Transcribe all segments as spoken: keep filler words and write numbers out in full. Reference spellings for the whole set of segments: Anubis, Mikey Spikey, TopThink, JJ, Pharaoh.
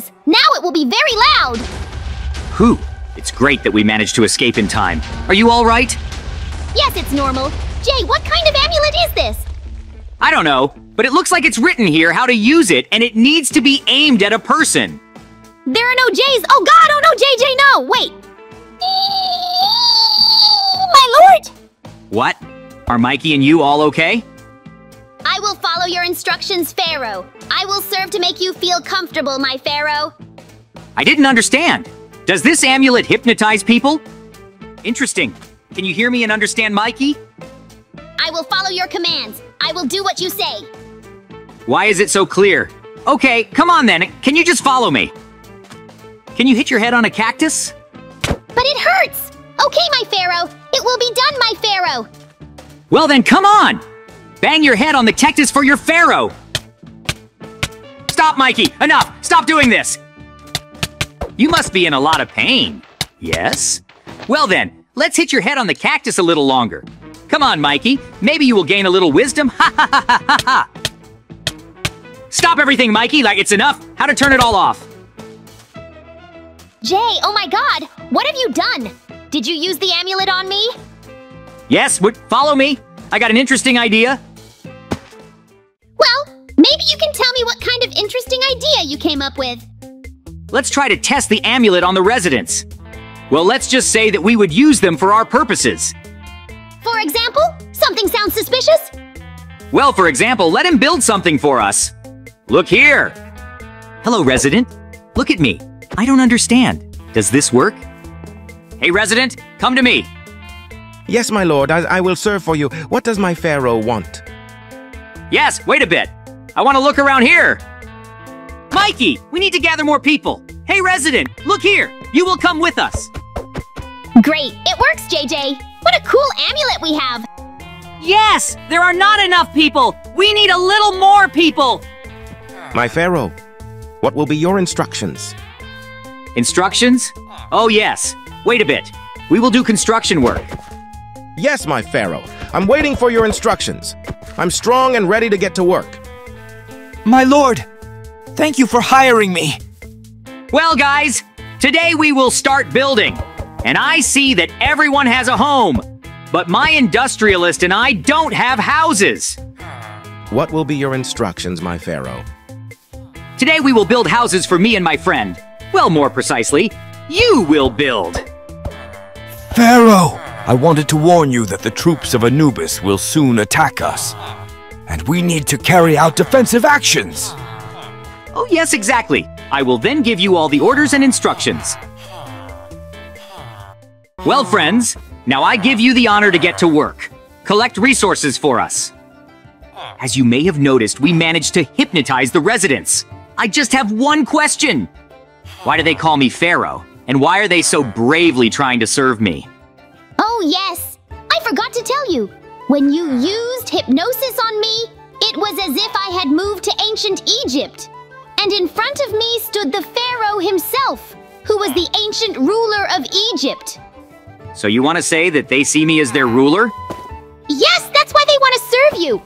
doors! Now it will be very loud! Whew! It's great that we managed to escape in time. Are you all right? Yes, it's normal. Jay, what kind of amulet is this? I don't know, but it looks like it's written here how to use it, and it needs to be aimed at a person. There are no J's. Oh God, oh no, J J, no! Wait! My lord! What? Are Mikey and you all okay? I will follow your instructions, Pharaoh. I will serve to make you feel comfortable, my Pharaoh. I didn't understand. Does this amulet hypnotize people? Interesting. Can you hear me and understand Mikey? I will follow your commands. I will do what you say. Why is it so clear? Okay, come on then. Can you just follow me? Can you hit your head on a cactus? But it hurts! Okay, my Pharaoh. It will be done, my Pharaoh. Well then, come on! Bang your head on the cactus for your Pharaoh! Stop, Mikey! Enough! Stop doing this! You must be in a lot of pain. Yes? Well then, let's hit your head on the cactus a little longer. Come on, Mikey. Maybe you will gain a little wisdom. Ha ha ha ha ha ha! Stop everything, Mikey! Like it's enough! How to turn it all off? Jay, oh my God! What have you done? Did you use the amulet on me? Yes, but follow me. I got an interesting idea. Well, maybe you can tell me what kind of interesting idea you came up with. Let's try to test the amulet on the residents. Well, let's just say that we would use them for our purposes. For example, something sounds suspicious? Well, for example, let him build something for us. Look here. Hello, resident. Look at me. I don't understand. Does this work? Hey, resident, come to me. Yes, my lord, I, I will serve for you. What does my Pharaoh want? Yes, wait a bit. I want to look around here. Mikey, we need to gather more people. Hey, resident, look here. You will come with us. Great, it works, J J. What a cool amulet we have. Yes, there are not enough people. We need a little more people. My Pharaoh, what will be your instructions? Instructions? Oh, yes. Wait a bit. We will do construction work. Yes, my Pharaoh. I'm waiting for your instructions. I'm strong and ready to get to work. My lord, thank you for hiring me. Well, guys, today we will start building. And I see that everyone has a home. But my industrialist and I don't have houses. What will be your instructions, my Pharaoh? Today we will build houses for me and my friend. Well, more precisely, you will build. Pharaoh! I wanted to warn you that the troops of Anubis will soon attack us, and we need to carry out defensive actions. Oh yes, exactly. I will then give you all the orders and instructions. Well, friends, now I give you the honor to get to work. Collect resources for us. As you may have noticed, we managed to hypnotize the residents. I just have one question. Why do they call me Pharaoh, and why are they so bravely trying to serve me? Oh yes, I forgot to tell you. When you used hypnosis on me, it was as if I had moved to ancient Egypt. And in front of me stood the Pharaoh himself, who was the ancient ruler of Egypt. So you want to say that they see me as their ruler? Yes, that's why they want to serve you.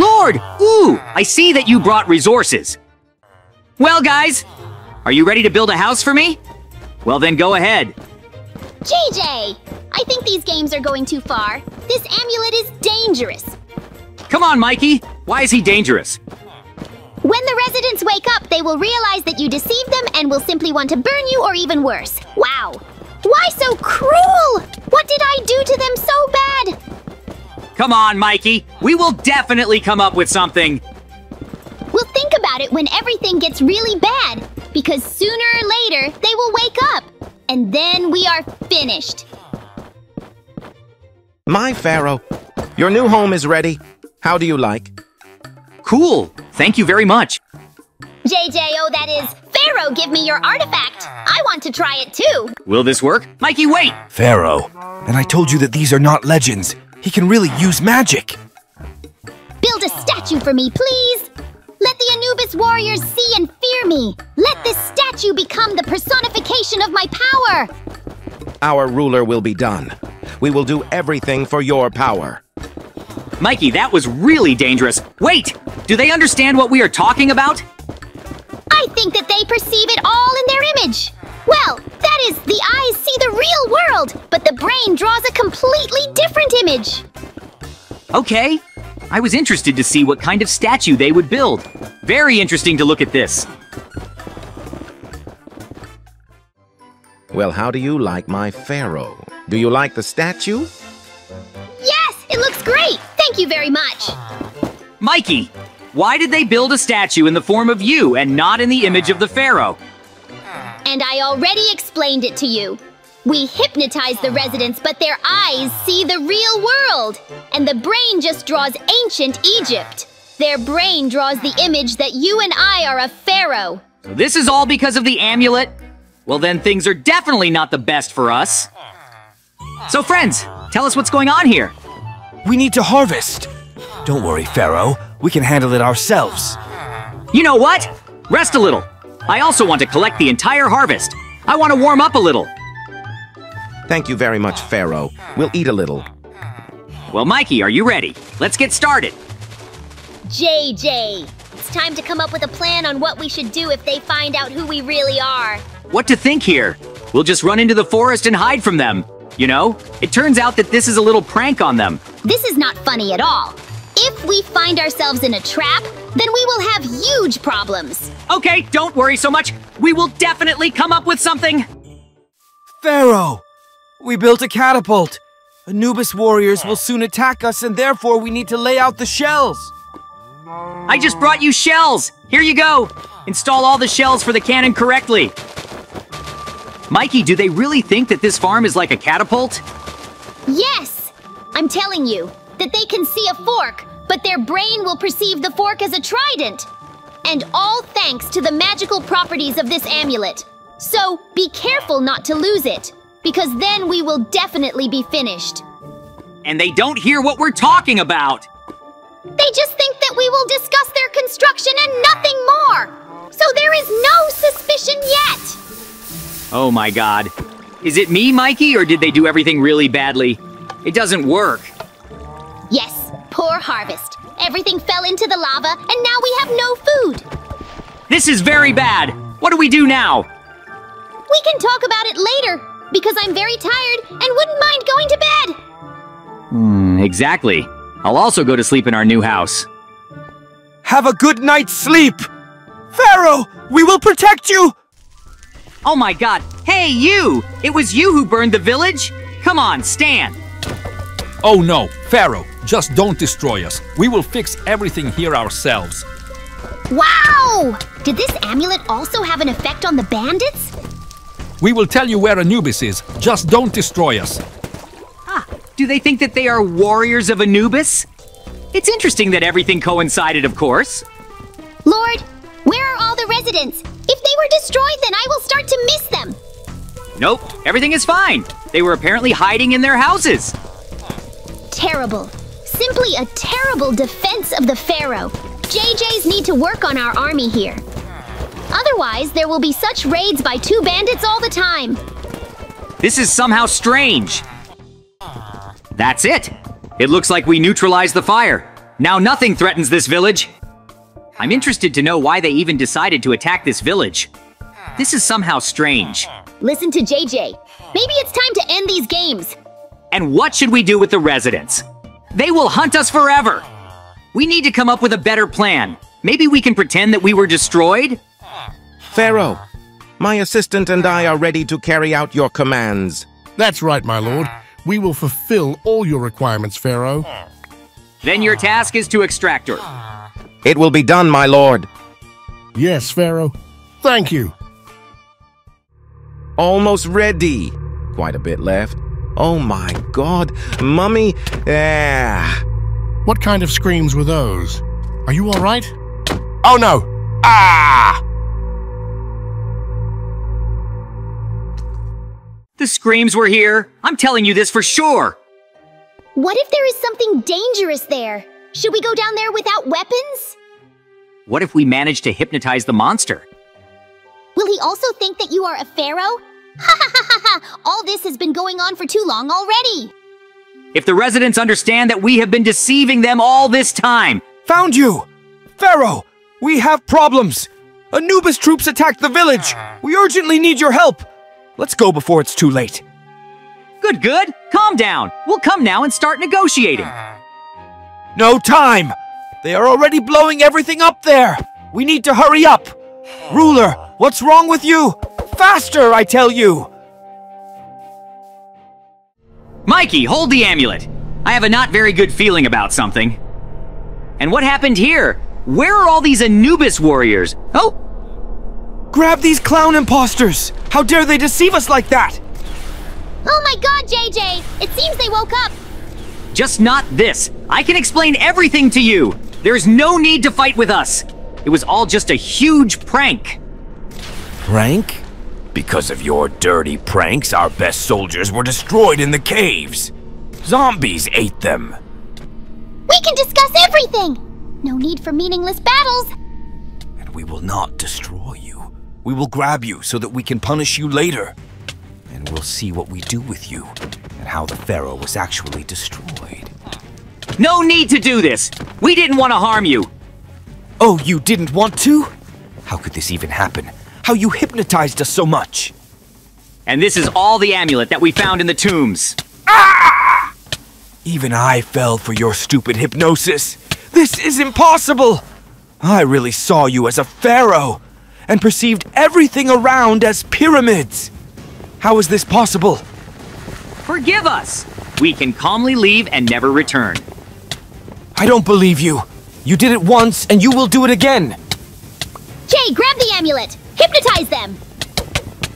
Lord, ooh, I see that you brought resources. Well, guys, are you ready to build a house for me? Well then, go ahead. J J! I think these games are going too far. This amulet is dangerous. Come on, Mikey. Why is he dangerous? When the residents wake up, they will realize that you deceived them and will simply want to burn you or even worse. Wow. Why so cruel? What did I do to them so bad? Come on, Mikey. We will definitely come up with something. We'll think about it when everything gets really bad, because sooner or later, they will wake up. And then we are finished. My Pharaoh, your new home is ready. How do you like? Cool. Thank you very much. J J, oh, that is. Pharaoh, give me your artifact. I want to try it too. Will this work? Mikey, wait. Pharaoh, and I told you that these are not legends. He can really use magic. Build a statue for me, please. Let the Anubis warriors see and fear me. Let this statue become the personification of my power. Our ruler will be done. We will do everything for your power. Mikey, that was really dangerous. Wait, do they understand what we are talking about? I I think that they perceive it all in their image. Well, that is, the eyes see the real world, but the brain draws a completely different image. Okay. I was interested to see what kind of statue they would build. Very interesting to look at this. Well, how do you like my Pharaoh? Do you like the statue? Yes, it looks great. Thank you very much. Mikey, why did they build a statue in the form of you and not in the image of the Pharaoh? And I already explained it to you. We hypnotize the residents, but their eyes see the real world. And the brain just draws ancient Egypt. Their brain draws the image that you and I are a pharaoh. So this is all because of the amulet? Well, then things are definitely not the best for us. So friends, tell us what's going on here. We need to harvest. Don't worry, Pharaoh. We can handle it ourselves. You know what? Rest a little. I also want to collect the entire harvest. I want to warm up a little. Thank you very much, Pharaoh. We'll eat a little. Well, Mikey, are you ready? Let's get started. J J, it's time to come up with a plan on what we should do if they find out who we really are. What to think here? We'll just run into the forest and hide from them. You know, it turns out that this is a little prank on them. This is not funny at all. If we find ourselves in a trap, then we will have huge problems. Okay, don't worry so much. We will definitely come up with something. Pharaoh, we built a catapult. Anubis warriors will soon attack us, and therefore we need to lay out the shells. I just brought you shells. Here you go. Install all the shells for the cannon correctly. Mikey, do they really think that this farm is like a catapult? Yes! I'm telling you that they can see a fork, but their brain will perceive the fork as a trident. And all thanks to the magical properties of this amulet. So be careful not to lose it, because then we will definitely be finished. And they don't hear what we're talking about. They just think that we will discuss their construction and nothing more. So there is no suspicion yet. Oh my God. Is it me, Mikey, or did they do everything really badly? It doesn't work. Yes, poor harvest. Everything fell into the lava, and now we have no food. This is very bad. What do we do now? We can talk about it later, because I'm very tired and wouldn't mind going to bed. Hmm, exactly. I'll also go to sleep in our new house. Have a good night's sleep! Pharaoh, we will protect you! Oh my God, hey you! It was you who burned the village? Come on, Stan! Oh no, Pharaoh, just don't destroy us. We will fix everything here ourselves. Wow! Did this amulet also have an effect on the bandits? We will tell you where Anubis is, just don't destroy us. Ah, do they think that they are warriors of Anubis? It's interesting that everything coincided, of course. Lord, where are all the residents? If they were destroyed, then I will start to miss them. Nope, everything is fine. They were apparently hiding in their houses. Terrible. Simply a terrible defense of the Pharaoh. J Js need to work on our army here. Otherwise, there will be such raids by two bandits all the time. This is somehow strange. That's it. It looks like we neutralized the fire. Now nothing threatens this village. I'm interested to know why they even decided to attack this village. This is somehow strange. Listen to J J. Maybe it's time to end these games. And what should we do with the residents? They will hunt us forever. We need to come up with a better plan. Maybe we can pretend that we were destroyed? Pharaoh, my assistant and I are ready to carry out your commands. That's right, my lord. We will fulfill all your requirements, Pharaoh. Then your task is to extract her. It will be done, my lord. Yes, Pharaoh. Thank you. Almost ready. Quite a bit left. Oh my God, Mummy. Ah. What kind of screams were those? Are you all right? Oh no. Ah! The screams were here. I'm telling you this for sure. What if there is something dangerous there? Should we go down there without weapons? What if we manage to hypnotize the monster? Will he also think that you are a pharaoh? Ha ha ha ha ha! All this has been going on for too long already! If the residents understand that we have been deceiving them all this time... Found you! Pharaoh! We have problems! Anubis troops attacked the village! We urgently need your help! Let's go before it's too late. Good, good. Calm down. We'll come now and start negotiating. No time! They are already blowing everything up there! We need to hurry up! Ruler, what's wrong with you? Faster, I tell you! Mikey, hold the amulet! I have a not very good feeling about something. And what happened here? Where are all these Anubis warriors? Oh! Grab these clown imposters! How dare they deceive us like that! Oh my god, J J! It seems they woke up! Just not this. I can explain everything to you. There's no need to fight with us. It was all just a huge prank. Prank? Because of your dirty pranks, our best soldiers were destroyed in the caves. Zombies ate them. We can discuss everything. No need for meaningless battles. And we will not destroy you. We will grab you so that we can punish you later. And we'll see what we do with you and how the Pharaoh was actually destroyed. No need to do this! We didn't want to harm you! Oh, you didn't want to? How could this even happen? How you hypnotized us so much? And this is all the amulet that we found in the tombs. Ah! Even I fell for your stupid hypnosis. This is impossible! I really saw you as a Pharaoh and perceived everything around as pyramids. How is this possible? Forgive us! We can calmly leave and never return. I don't believe you. You did it once, and you will do it again. Jay, grab the amulet. Hypnotize them.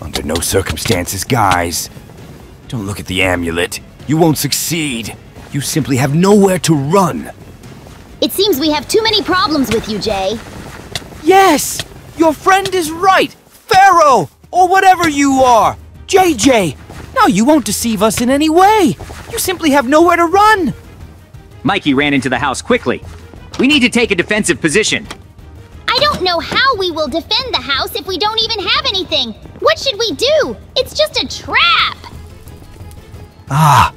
Under no circumstances, guys. Don't look at the amulet. You won't succeed. You simply have nowhere to run. It seems we have too many problems with you, Jay. Yes! Your friend is right! Pharaoh! Or whatever you are! J J, now you won't deceive us in any way. You simply have nowhere to run. Mikey ran into the house quickly. We need to take a defensive position. I don't know how we will defend the house if we don't even have anything. What should we do? It's just a trap. Ah,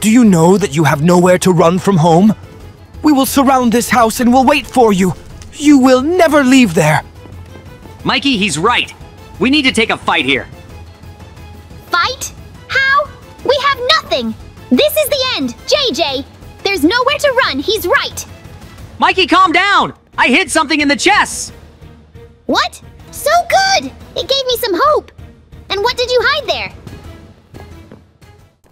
do you know that you have nowhere to run from home? We will surround this house and we'll wait for you. You will never leave there. Mikey, he's right. We need to take a fight here. Fight? How? We have nothing! This is the end! J J! There's nowhere to run, he's right! Mikey, calm down! I hid something in the chest! What? So good! It gave me some hope! And what did you hide there?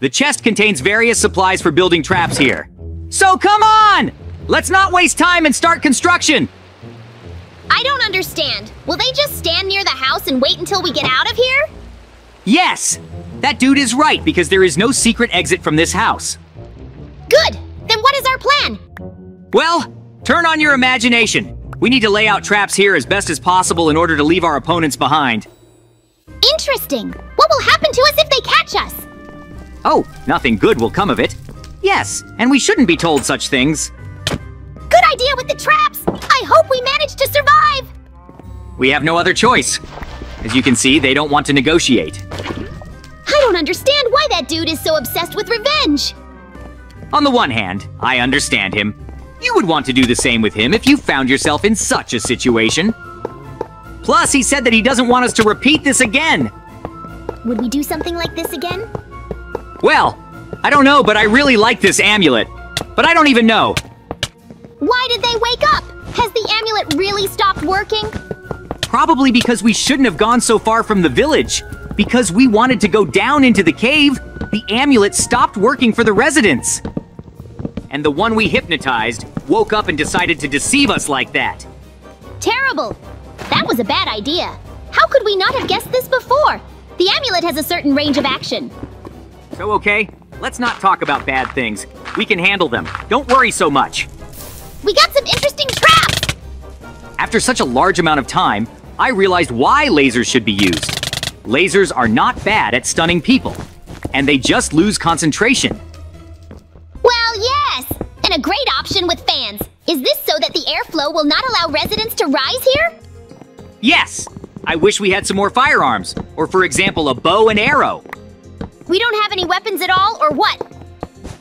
The chest contains various supplies for building traps here. So come on! Let's not waste time and start construction! I don't understand. Will they just stand near the house and wait until we get out of here? Yes! That dude is right, because there is no secret exit from this house. Good! Then what is our plan? Well, turn on your imagination. We need to lay out traps here as best as possible in order to leave our opponents behind. Interesting! What will happen to us if they catch us? Oh, nothing good will come of it. Yes, and we shouldn't be told such things. Good idea with the traps! I hope we manage to survive! We have no other choice. As you can see, they don't want to negotiate. I don't understand why that dude is so obsessed with revenge! On the one hand, I understand him. You would want to do the same with him if you found yourself in such a situation. Plus, he said that he doesn't want us to repeat this again. Would we do something like this again? Well, I don't know, but I really like this amulet. But I don't even know. Why did they wake up? Has the amulet really stopped working? Probably because we shouldn't have gone so far from the village. Because we wanted to go down into the cave, the amulet stopped working for the residents. And the one we hypnotized woke up and decided to deceive us like that. Terrible! That was a bad idea. How could we not have guessed this before? The amulet has a certain range of action. So okay, let's not talk about bad things. We can handle them. Don't worry so much. We got some interesting traps! After such a large amount of time, I realized why lasers should be used. Lasers are not bad at stunning people, and they just lose concentration. Well, yes! And a great option with fans. Is this so that the airflow will not allow residents to rise here? Yes! I wish we had some more firearms, or for example, a bow and arrow. We don't have any weapons at all, or what?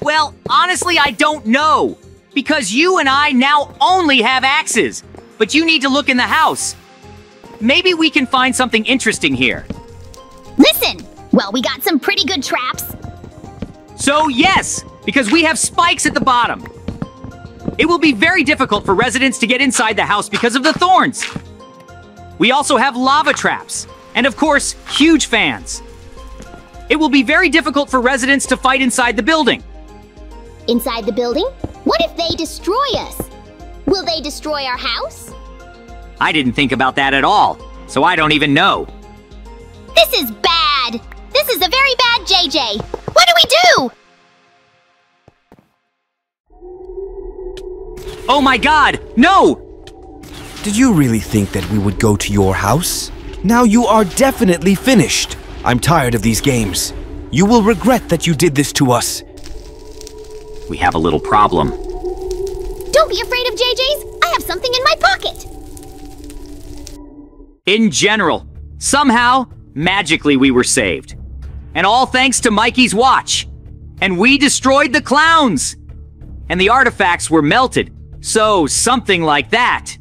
Well, honestly, I don't know. Because you and I now only have axes. But you need to look in the house. Maybe we can find something interesting here. Listen! Well, we got some pretty good traps. So yes, because we have spikes at the bottom. It will be very difficult for residents to get inside the house because of the thorns. We also have lava traps, and of course, huge fans. It will be very difficult for residents to fight inside the building. Inside the building? What if they destroy us? Will they destroy our house? I didn't think about that at all, so I don't even know. This is bad! This is a very bad J J! What do we do? Oh my god, no! Did you really think that we would go to your house? Now you are definitely finished. I'm tired of these games. You will regret that you did this to us. We have a little problem. Don't be afraid of J Js. I have something in my pocket. In general, somehow, magically we were saved. And all thanks to Mikey's watch. And we destroyed the clowns. And the artifacts were melted. So something like that.